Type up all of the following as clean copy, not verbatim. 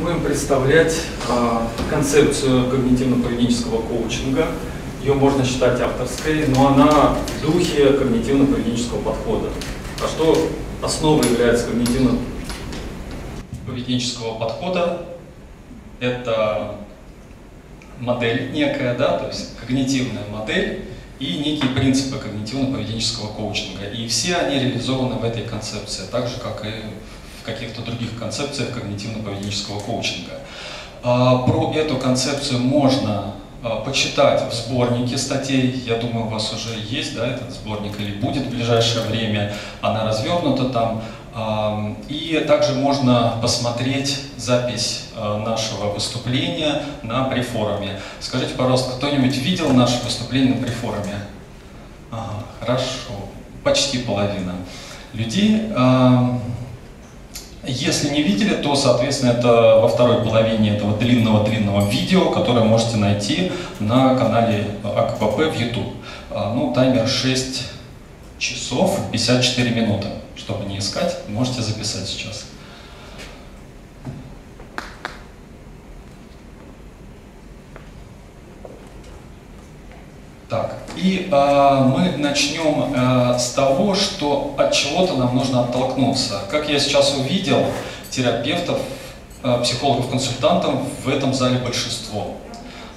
будем представлять концепцию когнитивно-поведенческого коучинга. Ее можно считать авторской, но она в духе когнитивно-поведенческого подхода. А что основой является когнитивно-поведенческого подхода? Это модель некая, да, то есть когнитивная модель и некие принципы когнитивно-поведенческого коучинга. И все они реализованы в этой концепции, так же, как и в каких-то других концепциях когнитивно-поведенческого коучинга. Про эту концепцию можно почитать в сборнике статей, я думаю, у вас уже есть, да, этот сборник или будет в ближайшее время, она развернута там. И также можно посмотреть запись нашего выступления на префоруме. Скажите, пожалуйста, кто-нибудь видел наше выступление на префоруме? Ага, хорошо, почти половина людей. Если не видели, то, соответственно, это во второй половине этого длинного видео, которое можете найти на канале АКПП в YouTube. Ну, таймер 6 часов 54 минуты. Чтобы не искать, можете записать сейчас. Так, и мы начнем с того, что от чего-то нам нужно оттолкнуться. Как я сейчас увидел, терапевтов, психологов-консультантов в этом зале большинство,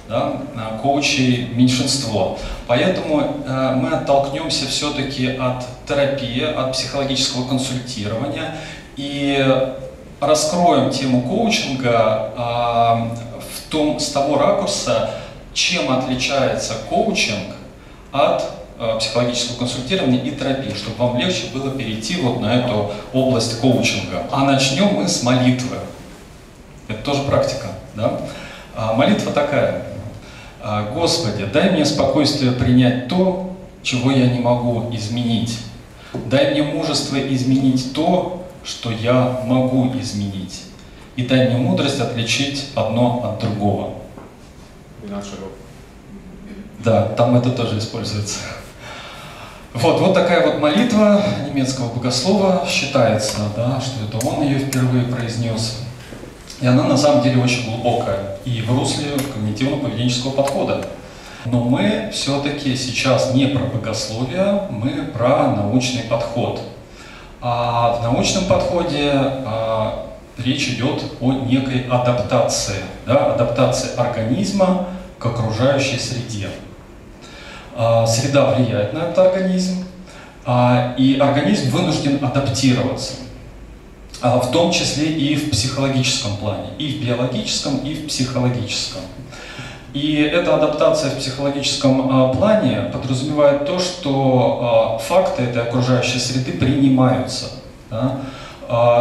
да? Коучей меньшинство. Поэтому мы оттолкнемся все-таки от терапии, от психологического консультирования и раскроем тему коучинга с того ракурса, чем отличается коучинг от психологического консультирования и терапии, чтобы вам легче было перейти вот на эту область коучинга. А начнем мы с молитвы. Это тоже практика, да? Молитва такая. «Господи, дай мне спокойствие принять то, чего я не могу изменить. Дай мне мужество изменить то, что я могу изменить. И дай мне мудрость отличить одно от другого». Да, там это тоже используется. Вот такая вот молитва немецкого богослова, считается, да, что это он ее впервые произнес. И она на самом деле очень глубокая и в русле когнитивно-поведенческого подхода. Но мы все-таки сейчас не про богословие, мы про научный подход. А в научном подходе речь идет о некой адаптации, да, адаптации организма к окружающей среде. Среда влияет на этот организм, и организм вынужден адаптироваться, в том числе и в психологическом плане, и в биологическом, и в психологическом. И эта адаптация в психологическом плане подразумевает то, что факты этой окружающей среды принимаются, да?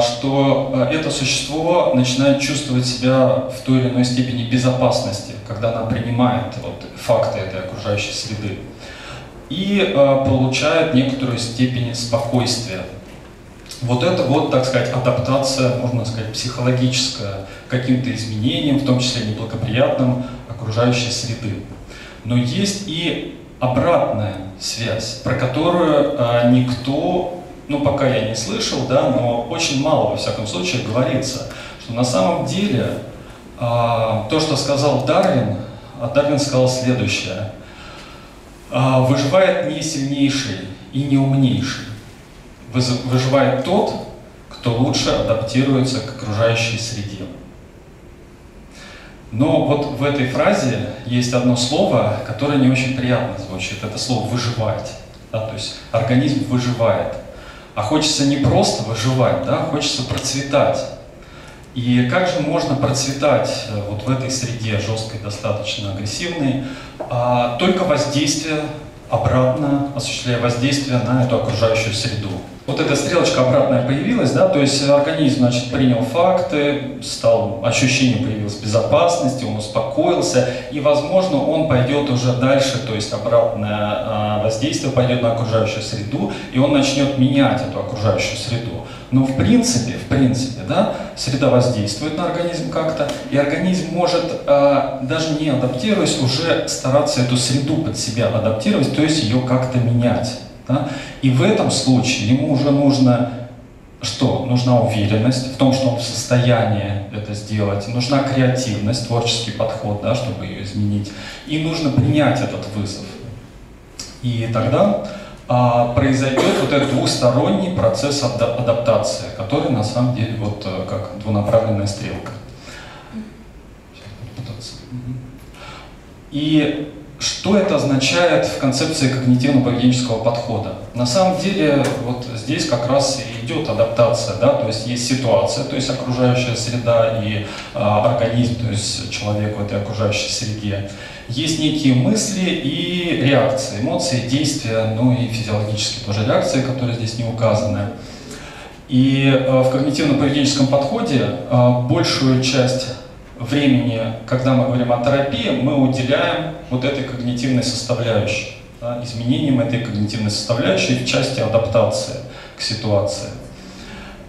Что это существо начинает чувствовать себя в той или иной степени безопасности, когда она принимает вот факты этой окружающей среды и получает некоторую степень спокойствия. Вот это вот, так сказать, адаптация, можно сказать, психологическая, каким-то изменениям, в том числе неблагоприятным, окружающей среды. Но есть и обратная связь, про которую никто... Ну, пока я не слышал, да, но очень мало, во всяком случае, говорится, что на самом деле то, что сказал Дарвин, Дарвин сказал следующее. Выживает не сильнейший и не умнейший. Выживает тот, кто лучше адаптируется к окружающей среде. Но вот в этой фразе есть одно слово, которое не очень приятно звучит. Это слово «выживать». Да, то есть организм выживает. А хочется не просто выживать, да, хочется процветать. И как же можно процветать вот в этой среде, жесткой, достаточно агрессивной, только воздействие обратно, осуществляя воздействие на эту окружающую среду. Вот эта стрелочка обратная появилась, да, то есть организм, значит, принял факты, ощущение появилось безопасности, он успокоился, и, возможно, он пойдет уже дальше, то есть обратное воздействие пойдет на окружающую среду, и он начнет менять эту окружающую среду. Но в принципе, да, среда воздействует на организм как-то, и организм может, даже не адаптируясь, уже стараться эту среду под себя адаптировать, то есть ее как-то менять. Да? И в этом случае ему уже нужно что нужна уверенность в том, что он в состоянии это сделать, нужна креативность, творческий подход, да, чтобы ее изменить, и нужно принять этот вызов. И тогда произойдет вот этот двусторонний процесс адаптации, который на самом деле вот как двунаправленная стрелка. И что это означает в концепции когнитивно-поведенческого подхода? На самом деле вот здесь как раз и идет адаптация, да? То есть есть ситуация, то есть окружающая среда и организм, то есть человек в этой окружающей среде. Есть некие мысли и реакции, эмоции, действия, ну и физиологические тоже реакции, которые здесь не указаны. И в когнитивно-поведенческом подходе большую часть времени, когда мы говорим о терапии, мы уделяем вот этой когнитивной составляющей, да, изменениям этой когнитивной составляющей в части адаптации к ситуации,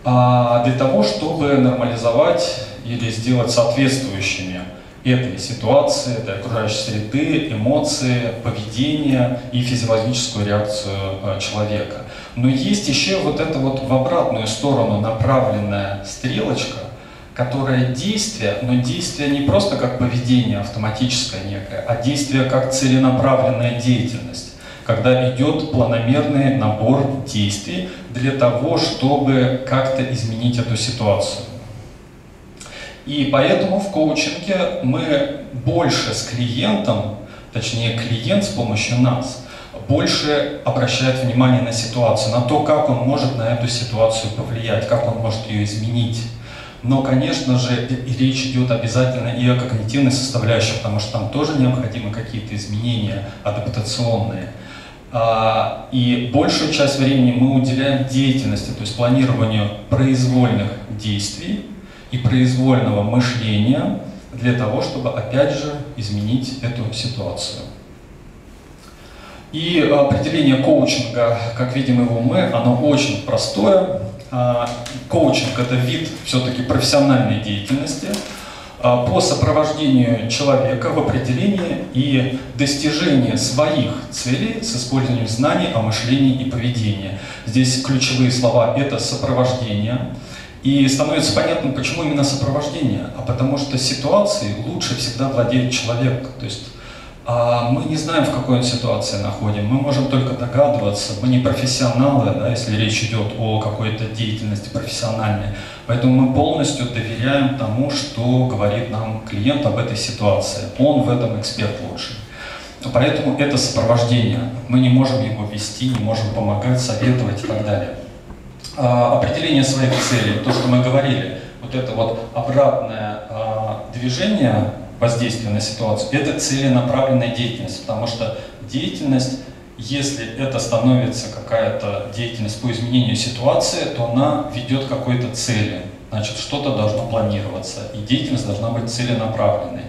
для того, чтобы нормализовать или сделать соответствующими этой ситуации, этой окружающей среды, эмоции, поведение и физиологическую реакцию человека. Но есть еще вот эта вот в обратную сторону направленная стрелочка, которое действие, но действие не просто как поведение автоматическое некое, а действие как целенаправленная деятельность, когда идет планомерный набор действий для того, чтобы как-то изменить эту ситуацию. И поэтому в коучинге мы больше с клиентом, точнее клиент с помощью нас, больше обращает внимание на ситуацию, на то, как он может на эту ситуацию повлиять, как он может ее изменить. Но, конечно же, речь идет обязательно и о когнитивной составляющей, потому что там тоже необходимы какие-то изменения адаптационные. И большую часть времени мы уделяем деятельности, то есть планированию произвольных действий и произвольного мышления для того, чтобы, опять же, изменить эту ситуацию. И определение коучинга, как видим его мы, оно очень простое. Коучинг – это вид все-таки профессиональной деятельности по сопровождению человека в определении и достижении своих целей с использованием знаний о мышлении и поведении. Здесь ключевые слова – это сопровождение. И становится понятно, почему именно сопровождение, а потому что ситуации лучше всегда владеет человек. То есть мы не знаем, в какой ситуации находим, мы можем только догадываться, мы не профессионалы, да, если речь идет о какой-то деятельности профессиональной, поэтому мы полностью доверяем тому, что говорит нам клиент об этой ситуации, он в этом эксперт лучший. Поэтому это сопровождение, мы не можем его вести, не можем помогать, советовать и так далее. Определение своих целей, то, что мы говорили, вот это вот обратное движение, воздействие на ситуацию, это целенаправленная деятельность, потому что деятельность, если это становится какая-то деятельность по изменению ситуации, то она ведет к какой-то цели, значит, что-то должно планироваться, и деятельность должна быть целенаправленной,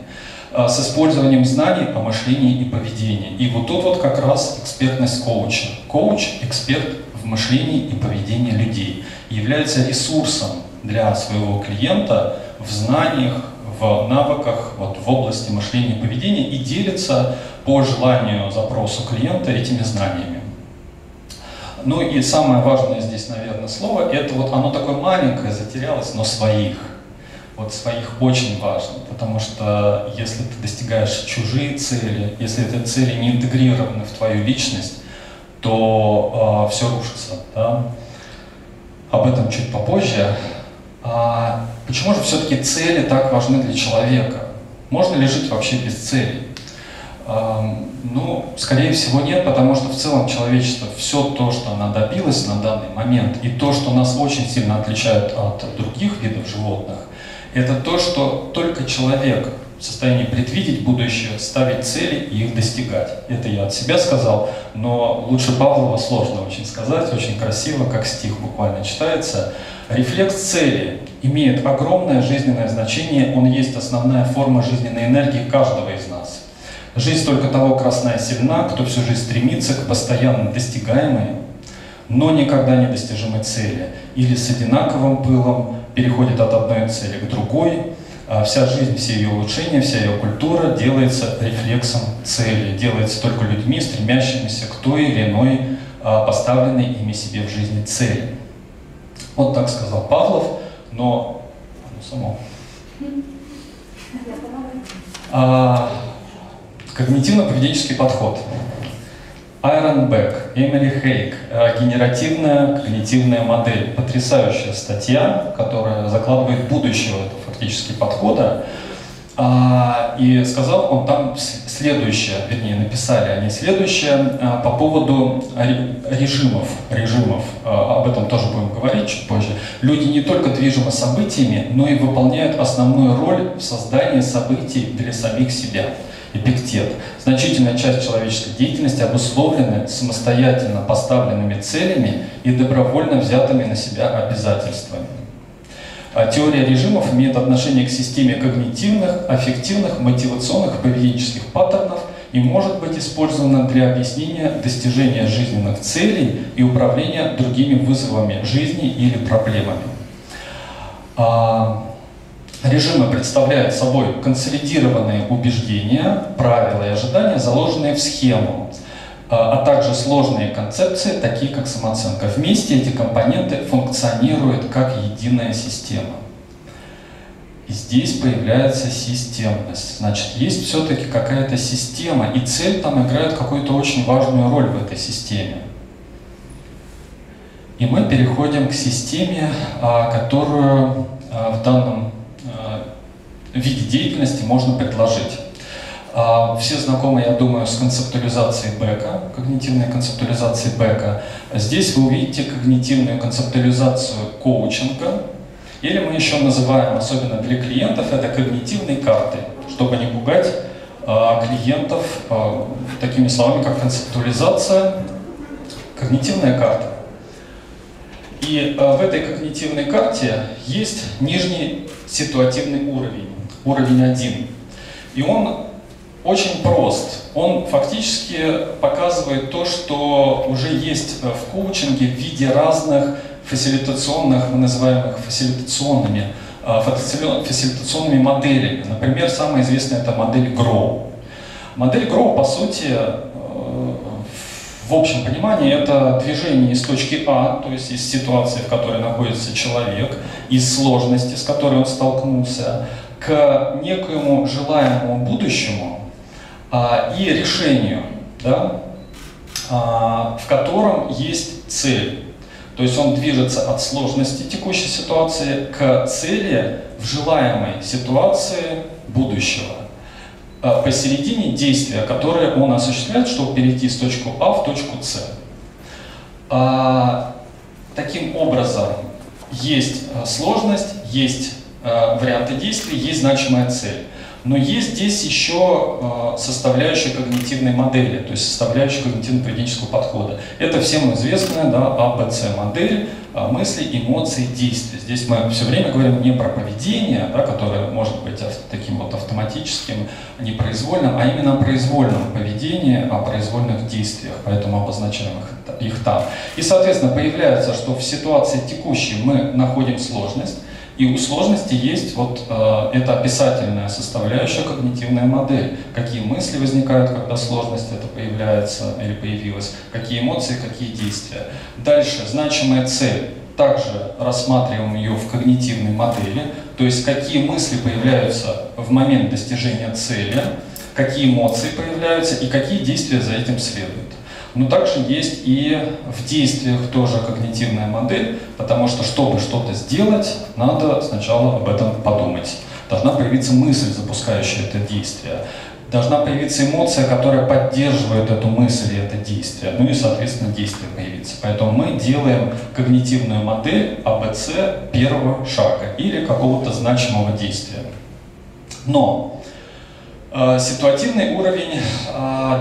с использованием знаний о мышлении и поведении. И вот тут вот как раз экспертность коуча. Коуч – эксперт в мышлении и поведении людей, является ресурсом для своего клиента в знаниях, в навыках, вот, в области мышления и поведения, и делится по желанию, запросу клиента этими знаниями. Ну и самое важное здесь, наверное, слово, это вот оно такое маленькое, затерялось, но своих. Вот своих очень важно, потому что если ты достигаешь чужие цели, если эти цели не интегрированы в твою личность, то все рушится. Да? Об этом чуть попозже. Почему же все-таки цели так важны для человека? Можно ли жить вообще без целей? Ну, скорее всего, нет, потому что в целом человечество, все то, что оно добилось на данный момент, и то, что нас очень сильно отличает от других видов животных, это то, что только человек в состоянии предвидеть будущее, ставить цели и их достигать. Это я от себя сказал, но лучше Павлова сложно очень сказать, очень красиво, как стих буквально читается. Рефлекс цели имеет огромное жизненное значение, он есть основная форма жизненной энергии каждого из нас. Жизнь только того красна и сильна, кто всю жизнь стремится к постоянно достигаемой, но никогда не достижимой цели, или с одинаковым пылом переходит от одной цели к другой. Вся жизнь, все ее улучшения, вся ее культура делается рефлексом цели, делается только людьми, стремящимися к той или иной поставленной ими себе в жизни цели. Вот так сказал Павлов, но оно само. Когнитивно-поведенческий подход. Айрон Бек, Эмили Хейг, генеративная когнитивная модель. Потрясающая статья, которая закладывает будущего этого фактически подхода. И сказал он там следующее, вернее, написали они следующее по поводу режимов. Об этом тоже будем говорить чуть позже. Люди не только движимы событиями, но и выполняют основную роль в создании событий для самих себя. Эпиктет. Значительная часть человеческой деятельности обусловлена самостоятельно поставленными целями и добровольно взятыми на себя обязательствами. Теория режимов имеет отношение к системе когнитивных, аффективных, мотивационных, поведенческих паттернов и может быть использована для объяснения достижения жизненных целей и управления другими вызовами жизни или проблемами. Режимы представляют собой консолидированные убеждения, правила и ожидания, заложенные в схему, а также сложные концепции, такие как самооценка. Вместе эти компоненты функционируют как единая система. И здесь появляется системность. Значит, есть все-таки какая-то система, и цель там играет какую-то очень важную роль в этой системе. И мы переходим к системе, которую в данном в виде деятельности можно предложить. Все знакомы, я думаю, с концептуализацией БЭКа, когнитивной концептуализацией БЭКа. Здесь вы увидите когнитивную концептуализацию коучинга, или мы еще называем, особенно для клиентов, это когнитивной картой, чтобы не пугать клиентов такими словами, как концептуализация, когнитивная карта. И в этой когнитивной карте есть нижний ситуативный уровень. Уровень 1. И он очень прост. Он фактически показывает то, что уже есть в коучинге в виде разных фасилитационных, мы называем их фасилитационными моделями. Например, самая известная это модель GROW. Модель GROW, по сути, в общем понимании, это движение из точки А, то есть из ситуации, в которой находится человек, из сложности, с которой он столкнулся, к некоему желаемому будущему и решению, да, в котором есть цель. То есть он движется от сложности текущей ситуации к цели в желаемой ситуации будущего. Посередине действия, которое он осуществляет, чтобы перейти с точки А в точку С. Таким образом, есть сложность, есть варианты действий, есть значимая цель. Но есть здесь еще составляющая когнитивной модели, то есть составляющая когнитивно-поведенческого подхода. Это всем известная, да, ABC модель, мысли, эмоции, действия. Здесь мы все время говорим не про поведение, да, которое может быть таким вот автоматическим, непроизвольным, а именно о произвольном поведении, о произвольных действиях, поэтому обозначаем их там. И, соответственно, появляется, что в ситуации текущей мы находим сложность, и у сложности есть вот эта описательная составляющая когнитивная модель. Какие мысли возникают, когда сложность это появляется или появилась, какие эмоции, какие действия. Дальше значимая цель. Также рассматриваем ее в когнитивной модели, то есть какие мысли появляются в момент достижения цели, какие эмоции появляются и какие действия за этим следуют. Но также есть и в действиях тоже когнитивная модель, потому что, чтобы что-то сделать, надо сначала об этом подумать. Должна появиться мысль, запускающая это действие. Должна появиться эмоция, которая поддерживает эту мысль и это действие. Ну и, соответственно, действие появится. Поэтому мы делаем когнитивную модель АБЦ первого шага или какого-то значимого действия. Но ситуативный уровень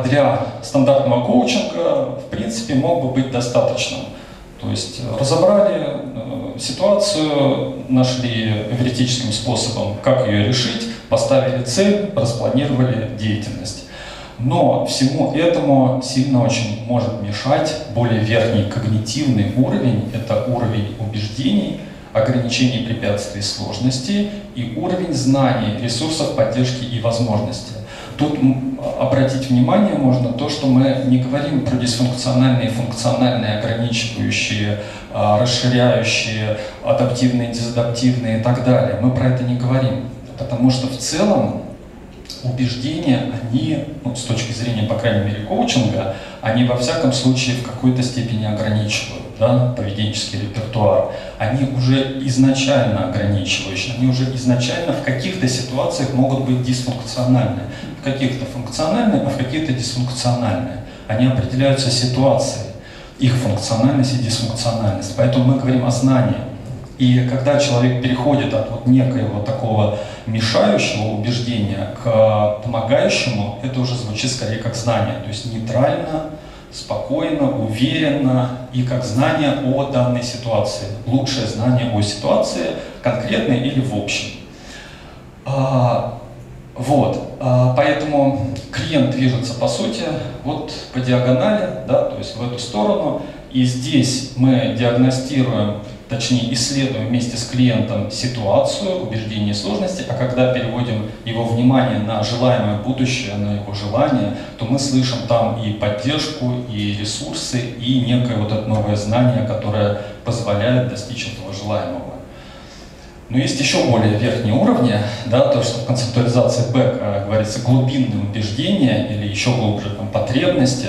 для стандартного коучинга, в принципе, мог бы быть достаточным. То есть разобрали ситуацию, нашли эвристическим способом, как ее решить, поставили цель, распланировали деятельность. Но всему этому сильно очень может мешать более верхний когнитивный уровень, это уровень убеждений, ограничений, препятствий, сложностей и уровень знаний, ресурсов, поддержки и возможностей. Тут обратить внимание можно то, что мы не говорим про дисфункциональные и функциональные, ограничивающие, расширяющие, адаптивные, дезадаптивные и так далее. Мы про это не говорим, потому что в целом убеждения, они, ну, с точки зрения, по крайней мере, коучинга, они во всяком случае в какой-то степени ограничивают, да, поведенческий репертуар. Они уже изначально ограничивающие, они уже изначально в каких-то ситуациях могут быть дисфункциональны, в каких-то функциональные, а в каких-то дисфункциональные. Они определяются ситуацией, их функциональность и дисфункциональность. Поэтому мы говорим о знании. И когда человек переходит от вот некоего такого мешающего убеждения к помогающему, это уже звучит скорее как знание, то есть нейтрально, спокойно, уверенно и как знание о данной ситуации, лучшее знание о ситуации, конкретной или в общем. Поэтому клиент движется по сути вот по диагонали, да, то есть в эту сторону, и здесь мы диагностируем, точнее, исследуем вместе с клиентом ситуацию, убеждения и сложности, а когда переводим его внимание на желаемое будущее, на его желание, то мы слышим там и поддержку, и ресурсы, и некое вот это новое знание, которое позволяет достичь этого желаемого. Но есть еще более верхние уровни, да, то, что в концептуализации БЭК говорится глубинные убеждения или еще глубже там, потребности.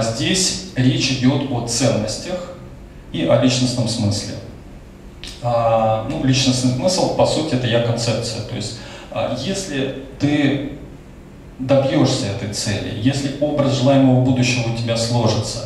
Здесь речь идет о ценностях и о личностном смысле. Ну, личностный смысл, по сути, это я-концепция. То есть, если ты добьешься этой цели, если образ желаемого будущего у тебя сложится,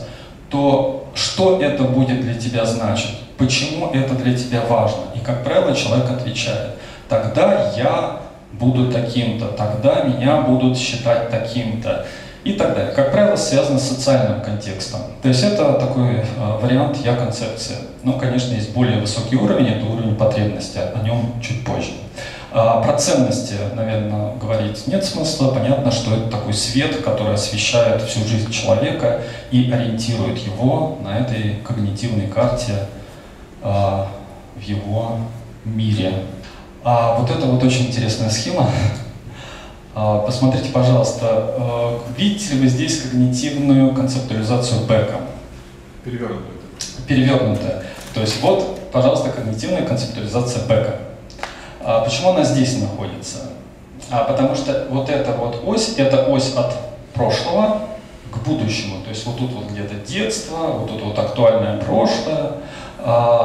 то что это будет для тебя значить? Почему это для тебя важно? И, как правило, человек отвечает: тогда я буду таким-то, тогда меня будут считать таким-то. И так далее. Как правило, связано с социальным контекстом. То есть это такой вариант «я-концепция». Но, конечно, есть более высокий уровень, это уровень потребности, о нем чуть позже. Про ценности, наверное, говорить нет смысла. Понятно, что это такой свет, который освещает всю жизнь человека и ориентирует его на этой когнитивной карте в его мире. Вот это вот очень интересная схема. Посмотрите, пожалуйста, видите ли вы здесь когнитивную концептуализацию БЭКа? Перевернутая. Перевернутая. То есть вот, пожалуйста, когнитивная концептуализация БЭКа. Почему она здесь находится? Потому что вот эта вот ось, это ось от прошлого к будущему. То есть вот тут вот где-то детство, вот тут вот актуальное прошлое,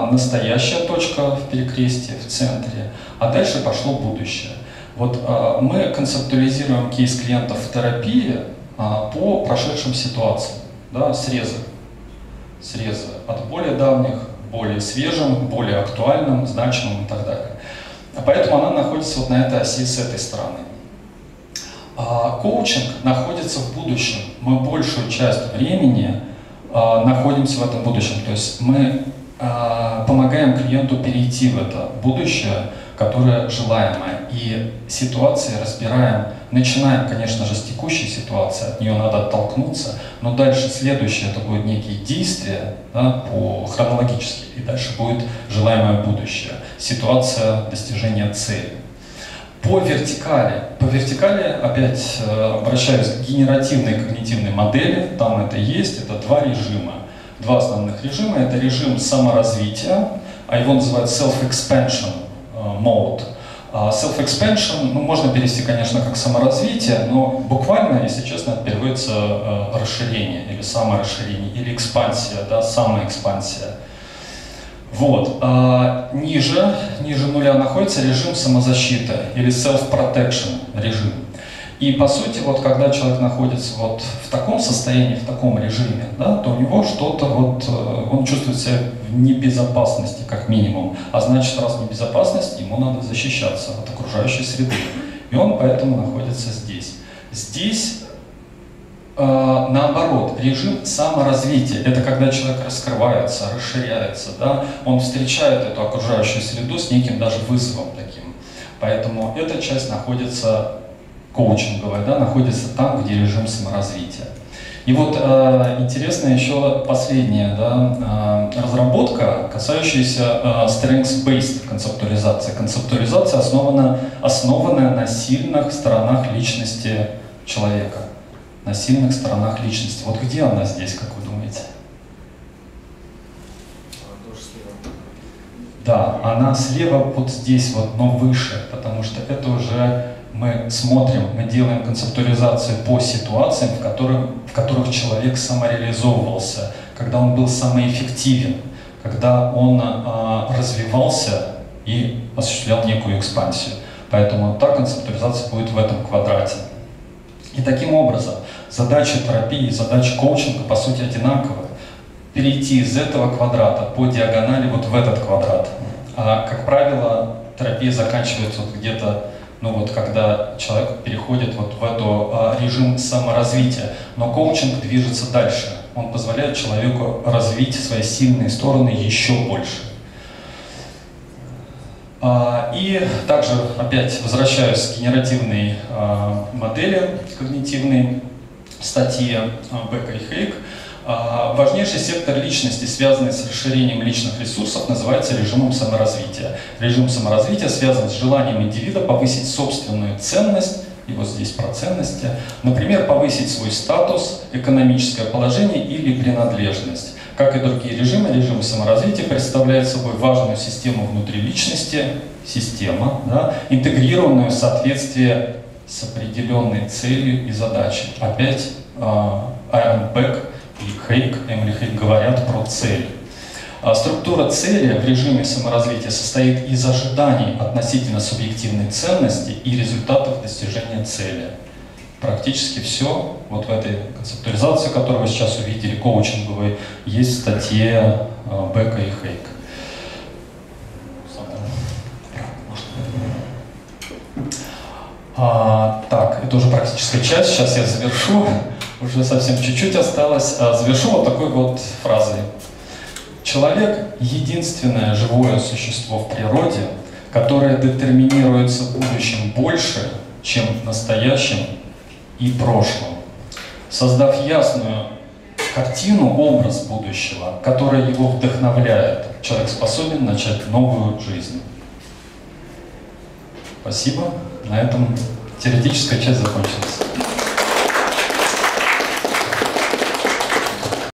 настоящая точка в перекрестии, в центре, а дальше пошло будущее. Вот мы концептуализируем кейс клиентов в терапии по прошедшим ситуациям, да, срезы от более давних, более свежим, более актуальным, значимым и так далее. Поэтому она находится вот на этой оси с этой стороны. Коучинг находится в будущем. Мы большую часть времени находимся в этом будущем, то есть мы помогаем клиенту перейти в это будущее, которое желаемое. И ситуации разбираем, начинаем, конечно же, с текущей ситуации, от нее надо оттолкнуться, но дальше следующее, это будут некие действия, да, по хронологически, и дальше будет желаемое будущее, ситуация достижения цели. По вертикали опять обращаюсь к генеративной и когнитивной модели, там это есть, это два режима, два основных режима, это режим саморазвития, а его называют self-expansion mode. Self-expansion, ну, можно перевести, конечно, как саморазвитие, но буквально, если честно, это переводится расширение или саморасширение, или экспансия, да, самоэкспансия. Вот. Ниже нуля находится режим самозащиты или self-protection режим. И, по сути, вот когда человек находится вот в таком состоянии, в таком режиме, да, то у него что-то, вот, он чувствует себя в небезопасности, как минимум. А значит, раз в небезопасности, ему надо защищаться от окружающей среды. И он поэтому находится здесь. Здесь, наоборот, режим саморазвития. Это когда человек раскрывается, расширяется, да, он встречает эту окружающую среду с неким даже вызовом таким. Поэтому эта часть находится... коучинговая, да, находится там, где режим саморазвития. И вот интересная еще последняя, да, разработка, касающаяся strength-based концептуализации. Концептуализация основанная на сильных сторонах личности человека, на сильных сторонах личности. Вот где она здесь, как вы думаете? Да, она слева вот здесь, вот, но выше, потому что это уже мы смотрим, мы делаем концептуализацию по ситуациям, в которых человек самореализовывался, когда он был самоэффективен, когда он развивался и осуществлял некую экспансию. Поэтому та концептуализация будет в этом квадрате. И таким образом задача терапии, задача коучинга по сути одинаковы. Перейти из этого квадрата по диагонали вот в этот квадрат. А, как правило, терапия заканчивается вот где-то, ну вот когда человек переходит вот в этот режим саморазвития. Но коучинг движется дальше. Он позволяет человеку развить свои сильные стороны еще больше. И также опять возвращаюсь к генеративной модели, когнитивной статье Бека и Хейг. Важнейший сектор личности, связанный с расширением личных ресурсов, называется режимом саморазвития. Режим саморазвития связан с желанием индивида повысить собственную ценность, и вот здесь про ценности, например, повысить свой статус, экономическое положение или принадлежность. Как и другие режимы, режим саморазвития представляет собой важную систему внутри личности, система, да, интегрированную в соответствие с определенной целью и задачей. Опять Айрон Бек и Хейг, Эмили Хейг говорят про цель. Структура цели в режиме саморазвития состоит из ожиданий относительно субъективной ценности и результатов достижения цели. Практически все вот в этой концептуализации, которую вы сейчас увидели, коучинговой, есть в статье Бека и Хейг. Так, это уже практическая часть, сейчас я завершу, уже совсем чуть-чуть осталось. Завершу вот такой вот фразой. Человек — единственное живое существо в природе, которое детерминируется будущим больше, чем настоящим и прошлым. Создав ясную картину, образ будущего, который его вдохновляет, человек способен начать новую жизнь. Спасибо. На этом теоретическая часть закончилась.